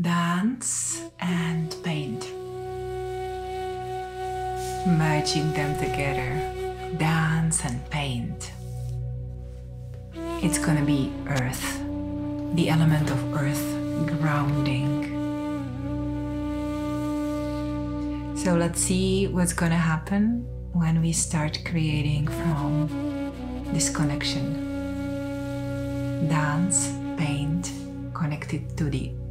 dance and paint. Merging them together, dance and paint. It's gonna be earth, the element of earth, grounding. So let's see what's gonna happen when we start creating from this connection. Dance, paint, connected to the